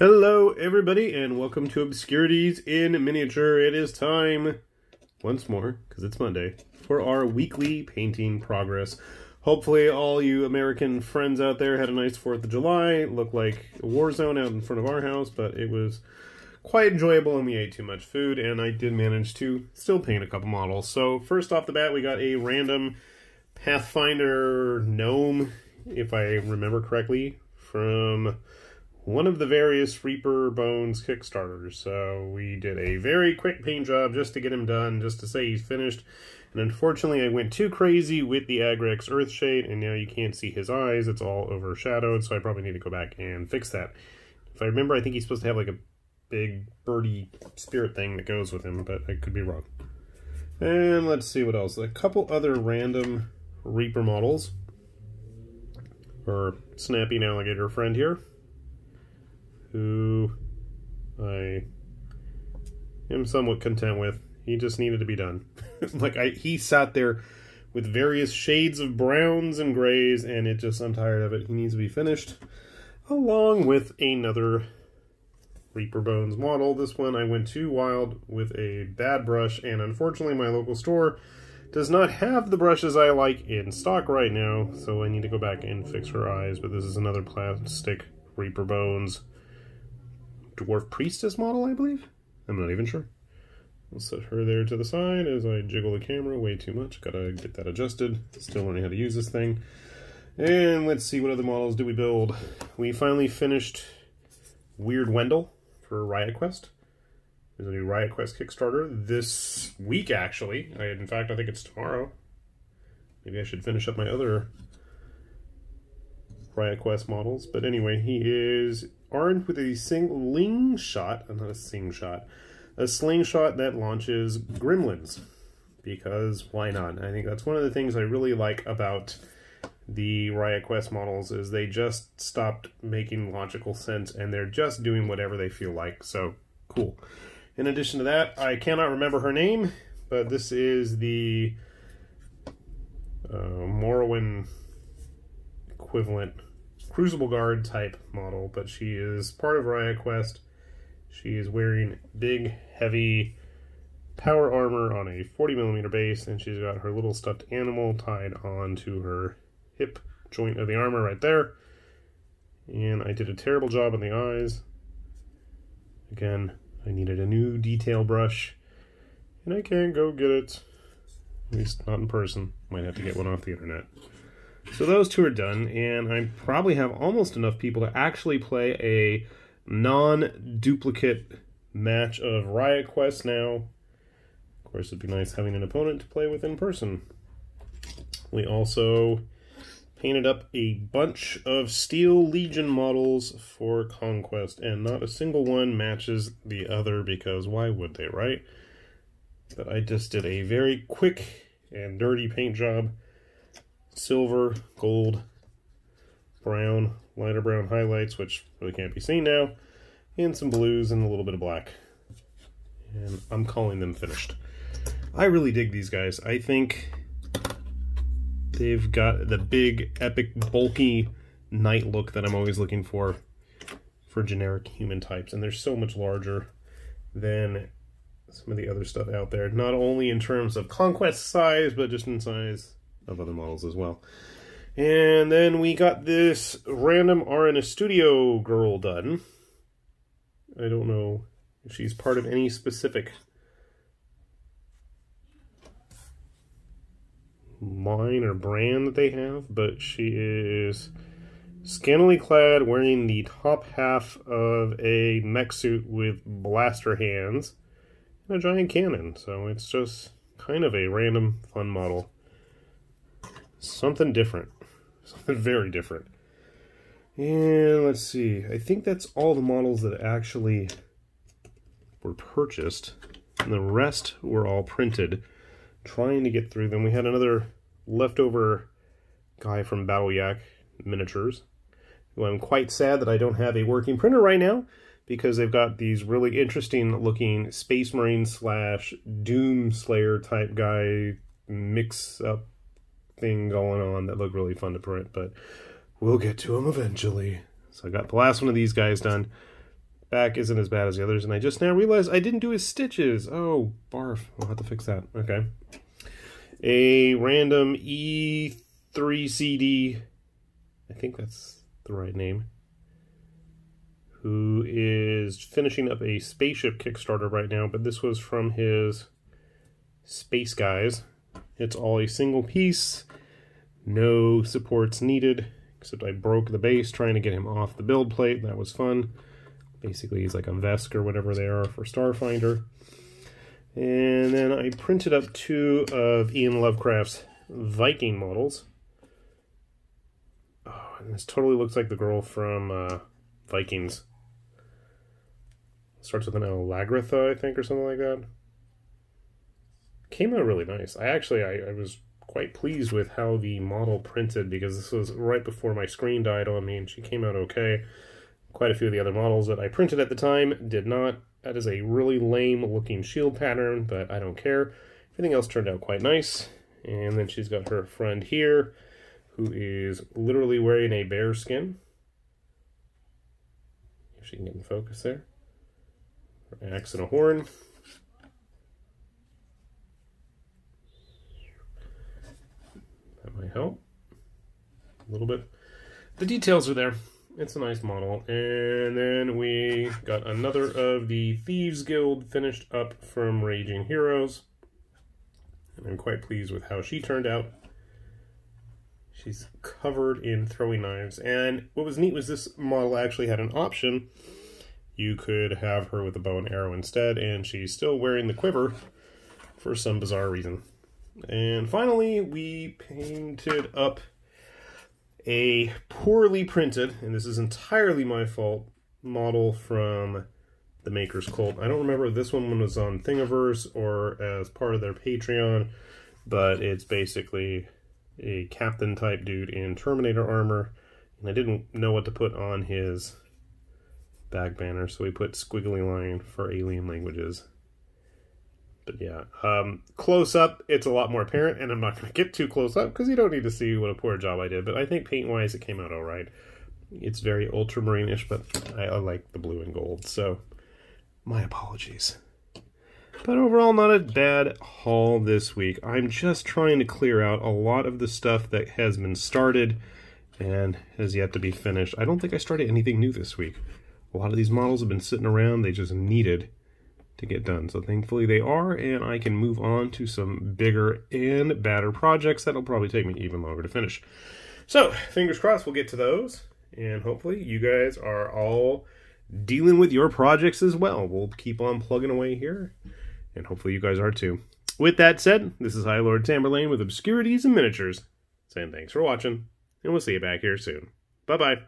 Hello everybody and welcome to Obscurities in Miniature. It is time, once more, because it's Monday, for our weekly painting progress. Hopefully all you American friends out there had a nice 4th of July. It looked like a war zone out in front of our house, but it was quite enjoyable and we ate too much food, and I did manage to still paint a couple models. So first off the bat we got a random Pathfinder gnome, if I remember correctly, from one of the various Reaper Bones Kickstarters. So we did a very quick paint job just to get him done, just to say he's finished. And unfortunately I went too crazy with the Agrax Earthshade, and now you can't see his eyes. It's all overshadowed, so I probably need to go back and fix that. If I remember, I think he's supposed to have like a big birdie spirit thing that goes with him, but I could be wrong. And let's see what else. A couple other random Reaper models. Our snapping alligator friend here, who I am somewhat content with. He just needed to be done. Like, he sat there with various shades of browns and grays, and it just, I'm tired of it. He needs to be finished, along with another Reaper Bones model. This one I went too wild with a bad brush, and unfortunately my local store does not have the brushes I like in stock right now, so I need to go back and fix her eyes. But this is another plastic Reaper Bones Dwarf Priestess model, I believe? I'm not even sure. I'll set her there to the side as I jiggle the camera way too much. Gotta get that adjusted. Still learning how to use this thing. And let's see, what other models do we build? We finally finished Weird Wendell for Riot Quest. There's a new Riot Quest Kickstarter this week, actually. In fact, I think it's tomorrow. Maybe I should finish up my other Riot Quest models. But anyway, he is armed with a slingshot that launches gremlins, because why not? I think that's one of the things I really like about the Riot Quest models, is they just stopped making logical sense and they're just doing whatever they feel like. So cool. In addition to that, I cannot remember her name, but this is the Morrowind equivalent Crucible Guard type model, but she is part of Riot Quest. She is wearing big, heavy power armor on a 40mm base, and she's got her little stuffed animal tied onto her hip joint of the armor right there. And I did a terrible job on the eyes. Again, I needed a new detail brush, and I can't go get it. At least not in person. Might have to get one off the internet. So those two are done, and I probably have almost enough people to actually play a non-duplicate match of Riot Quest now. Of course, it'd be nice having an opponent to play with in person. We also painted up a bunch of Steel Legion models for Conquest, and not a single one matches the other, because why would they, right? But I just did a very quick and dirty paint job. Silver, gold, brown, lighter brown highlights, which really can't be seen now, and some blues and a little bit of black. And I'm calling them finished. I really dig these guys. I think they've got the big, epic, bulky knight look that I'm always looking for generic human types. And they're so much larger than some of the other stuff out there, not only in terms of Conquest size, but just in size of other models as well. And then we got this random RN Studio girl done. I don't know if she's part of any specific line or brand that they have, but she is scantily clad, wearing the top half of a mech suit with blaster hands and a giant cannon. So it's just kind of a random fun model. Something different. Something very different. And let's see. I think that's all the models that actually were purchased. And the rest were all printed. Trying to get through them. We had another leftover guy from Battle Yak Miniatures, who I'm quite sad that I don't have a working printer right now, because they've got these really interesting looking Space Marine slash Doom Slayer type guy mix up thing going on that looked really fun to print, but we'll get to them eventually. So I got the last one of these guys done. back isn't as bad as the others, and I just now realized I didn't do his stitches. Oh, barf. I'll have to fix that. Okay. A random E3CD, I think that's the right name, who is finishing up a spaceship Kickstarter right now, but this was from his Space Guys. It's all a single piece, no supports needed, except I broke the base trying to get him off the build plate. That was fun. Basically, he's like a Vesk or whatever they are for Starfinder. And then I printed up two of Ian Lovecraft's Viking models. Oh, and this totally looks like the girl from Vikings. Starts with an L, Lagertha, I think, or something like that. Came out really nice. I was quite pleased with how the model printed, because this was right before my screen died on me, and she came out okay. Quite a few of the other models that I printed at the time did not. That is a really lame looking shield pattern, but I don't care. Everything else turned out quite nice. And then she's got her friend here, who is literally wearing a bear skin. If she can get in focus there. Her axe and a horn. That might help a little bit. The details are there. It's a nice model. And then we got another of the Thieves Guild finished up from Raging Heroes. And I'm quite pleased with how she turned out. She's covered in throwing knives. And what was neat was this model actually had an option. You could have her with a bow and arrow instead, and she's still wearing the quiver for some bizarre reason. And finally, we painted up a poorly printed, and this is entirely my fault, model from the Maker's Cult. I don't remember if this one was on Thingiverse or as part of their Patreon, but it's basically a captain type dude in Terminator armor, and I didn't know what to put on his back banner, so we put squiggly line for alien languages. But yeah, close up, it's a lot more apparent, and I'm not going to get too close up because you don't need to see what a poor job I did. But I think paint-wise, it came out all right. It's very ultramarine-ish, but I like the blue and gold, so my apologies. But overall, not a bad haul this week. I'm just trying to clear out a lot of the stuff that has been started and has yet to be finished. I don't think I started anything new this week. A lot of these models have been sitting around. They just needed to get done. So thankfully they are, and I can move on to some bigger and badder projects that'll probably take me even longer to finish. So fingers crossed we'll get to those, and hopefully you guys are all dealing with your projects as well. We'll keep on plugging away here, and hopefully you guys are too. With that said, this is Highlord Tamburlaine with Obscurities in Miniatures, saying thanks for watching, and we'll see you back here soon. Bye-bye.